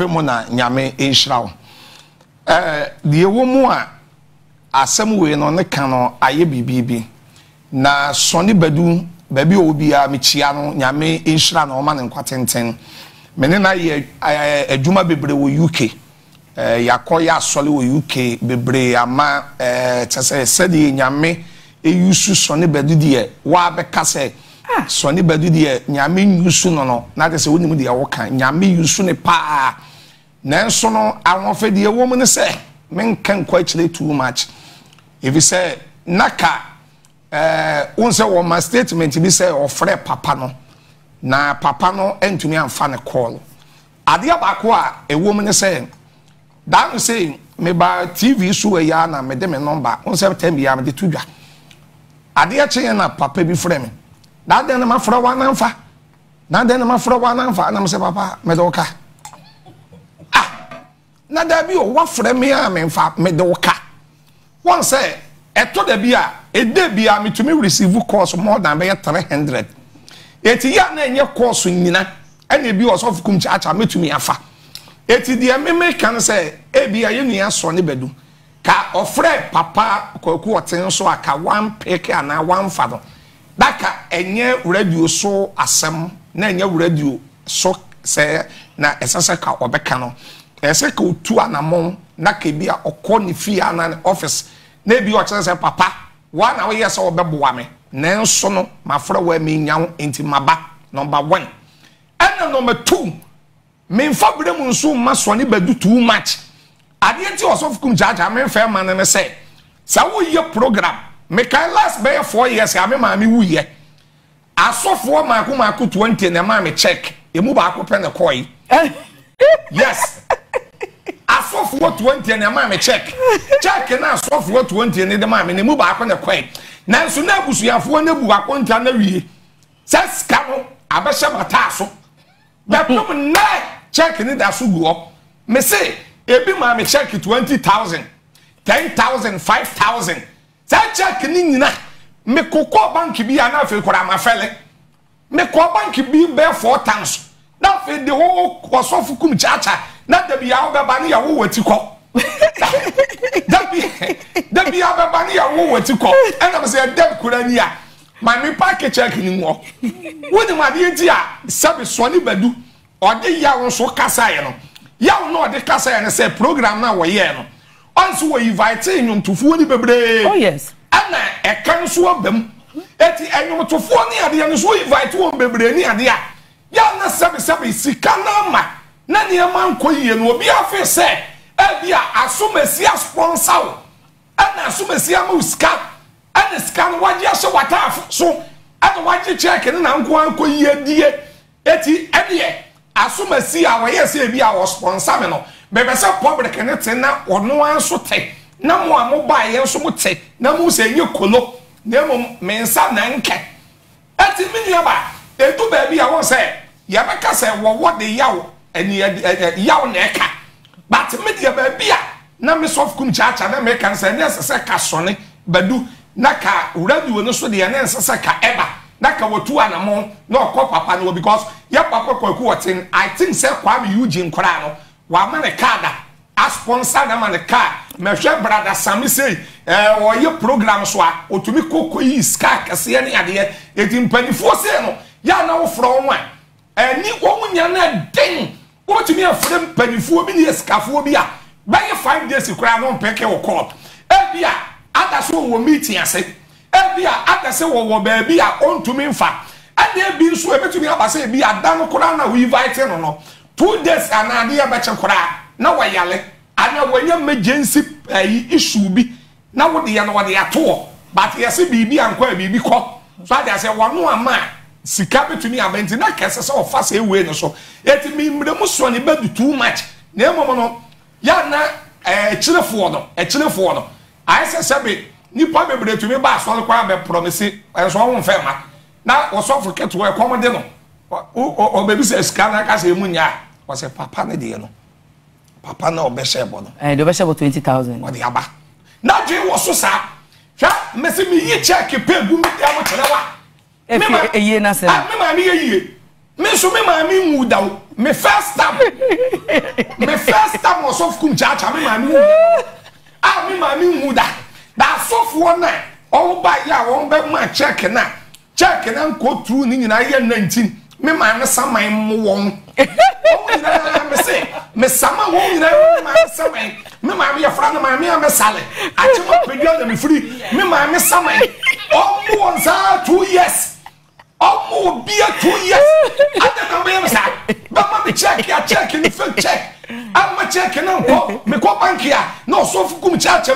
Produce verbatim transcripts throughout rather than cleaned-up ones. Femona Nyame Ishraw. Er, the Womua Asemwe no ne kano aye bibi. Na Sonnie Badu, baby obia Michiano, Nyame Ishra no man in Quatenten. Menena ye a juma bebre wo U K. Eh, Yakoya soli wo U K bebre ama eh tase sedi nyame e yusu Sonnie Badu die wa be kase Sonnie Badu die nyame yusu no no na tase woni mu die wo kan nyame yusu ne pa Nelson no awon fe die wo mu ne se men kan kwa chile too much if you say naka eh unse wo ma statement bi say ofre papa no na papa no entumi amfa ne call Adia Bakwa e wo mu ne se that was saying, me by T V, so a yarn, I made them a number. On September, I'm the two. I dear chain up, papa be framing. That then I'm for one alpha. Now then I'm for one alpha, and I'm say, Papa, Medoka. Ah, now there be one frame, I'm in fact Medoka. One say, I told the beer, a day be army to me receive calls more than by three hundred. It's yarn and your course in Nina, and it be also of Kumchacha, me to me alpha. Eti dia meme kan say e bia ye nua Sonnie Badu ka ofre papa koku oten so aka one peke ana one fado daka enye radio so asem na enye radio so say na esasa ka obeka no ese ka otu anamon na ka bia okoni fi ana office na bi o chen say papa wa na we yes obeboa me nenso no mafra wa me nyawo enti maba number one and number two men fabre mun so ma Sonnie Badu too much adienti osof kum jaja men fair man na say sa wo ye program me kan last be four years am ma me wu ye asofo ma ko ma ko twenty na ma me check e mu ba ko pe na koi yes asofo twenty na ma me check check na asofo twenty ni de ma me ne mu ba ko na koi na nso na abusuafo na bu akonta na wie sa ska no abesha mata so be pum na check ni da so go me say ebi ma me check twenty thousand ten thousand five thousand that check ni nyina me kokko bank bi ana afi kora ma fele me kokko bank bi be four times na fe de ho Osof Kumchacha na da bi ya be ba ni ya wo wati ko da bi da bi ya be ba ni ya wo wati ko and am say dem kura ni ya ma me package check ni wo woni ma bi enti a sabe Sonnie Badu ode ya won so kasa ye no ya won ode kasa ye ne say program na wo ye no once we invite him to fuoni bebre oh yes ana e kan so abam eti enyo to fuoni ade ye no so invite won bebre ni ade a ya na sabe sabe sika na ma na ne man koyie no obi afi say e bia asomasia sponsor ana asomasia ma uska ana sika no waje so wataf so ana waje check ne na nko an koyie die eti ade asuma si awa yesi ebi awo sponsor me no bebe se public ne te na ono anso te na mo amoba ye nso mo te na mo se enye kolo na mo mensa na nke ati mi nya ba edu ba bi awo se ya beka se wo wo de yawo ani yawo na eka but me de ba bi a na me Osof Kumchacha na me kan se ne sese ka Sonnie Badu na ka radio no so de ne sese ka eba na ka wotu anamo na okọ papa no because ya papa kwaku wotin I think say kwa me uji nkora no wa ma ne card a sponsor na ma ne card me hwe brother Sami say eh wo ye program so a otumi kokko yi ska kase ya ne ade edi mpanifo say no ya na wo fro nwa ani wo nya na den wo tumi afre mpanifo bi ne skafo bi a by five days kora no peke wo call e bia ada so wo meeting ase ebia atase wo wo ba bia ontumi mfa ade bi nso ebetumi abase bia adan kora na we invite no no two days anade ya beche kora na wo yale ana wo nya emergency issue bi na wo de ya na wo de ato but yesi bibi anko bibi ko so ade ase wo no ama sika betumi abenti na kese se ofase ewe no so etimi mbre mu so ne badu too much na emomo no ya na e chirefo no e chirefo no aise sebe ni pa bebre to me ba so kwa be promise enso won fe ma na wo so forget we come dey no o baby say scan na ka say munya o say papa na dey no papa na obese bo no eh do obese bo twenty thousand o dey aba na je wo so sa fa me say me yi check pay bu me dey mo telewa e ye na se me ma me ye me so me ma me mu da me first time was so Kumchacha. I mean, I mean, that that's so one night. All by ya, one by my check and that check and I'm go through in I year nineteen. Me man, some my mom. Me sama won in a man, some me, mammy, a friend of my mere salad. I took up with me free. Me, mammy, some way. All ones are two years. All be a two years. I don't know where is that. But mommy, check, ya check, and if you check, I'm a check and I'm go. Me go bankia. No, so for Kumchacha,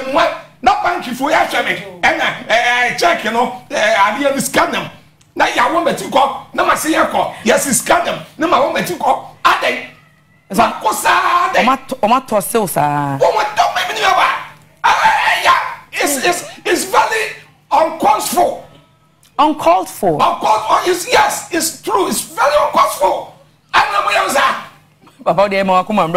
not banky for after me. And I check, you know, I really scan them. Now, ya woman to go, no, my say, yes, it's scan them. No, my woman to go. I think. It's very uncalled for. Uncalled for? Uncalled for. Yes, it's true. It's very uncalled for. I don't know what else.